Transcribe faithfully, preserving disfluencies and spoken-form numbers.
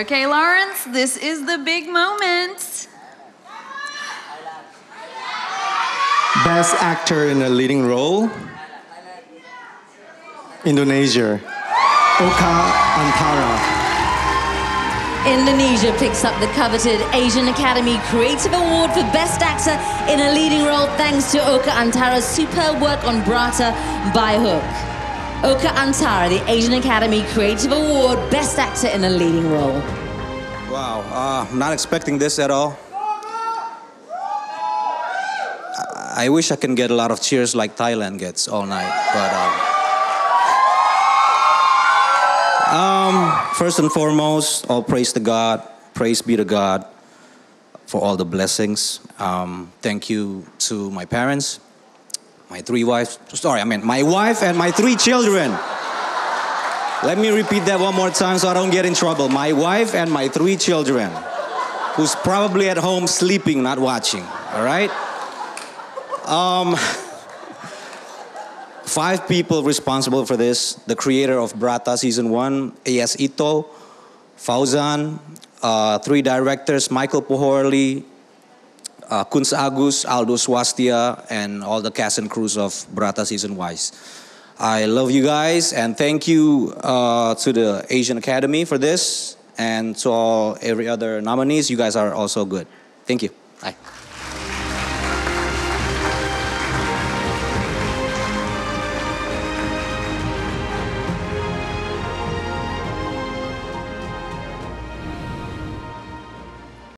Okay, Lawrence, this is the big moment. Best actor in a leading role, Indonesia, Oka Antara. Indonesia picks up the coveted Asian Academy Creative Award for Best Actor in a Leading Role thanks to Oka Antara's superb work on Brata by Hook. Oka Antara, the Asian Academy Creative Award, Best Actor in a Leading Role. Wow, uh, I'm not expecting this at all. I, I wish I can get a lot of cheers like Thailand gets all night, but... Um, um, first and foremost, all praise to God, praise be to God for all the blessings. Um, thank you to my parents. My three wives, sorry, I mean my wife and my three children. Let me repeat that one more time so I don't get in trouble. My wife and my three children, who's probably at home sleeping, not watching, all right? Um, five people responsible for this. The creator of Brata Season one, A S Ito, Fauzan, uh, three directors, Michael Pohorley, Uh, Kunz Agus, Aldo Swastia, and all the cast and crews of Brata Season Wise. I love you guys, and thank you uh, to the Asian Academy for this, and to all every other nominees. You guys are also good. Thank you.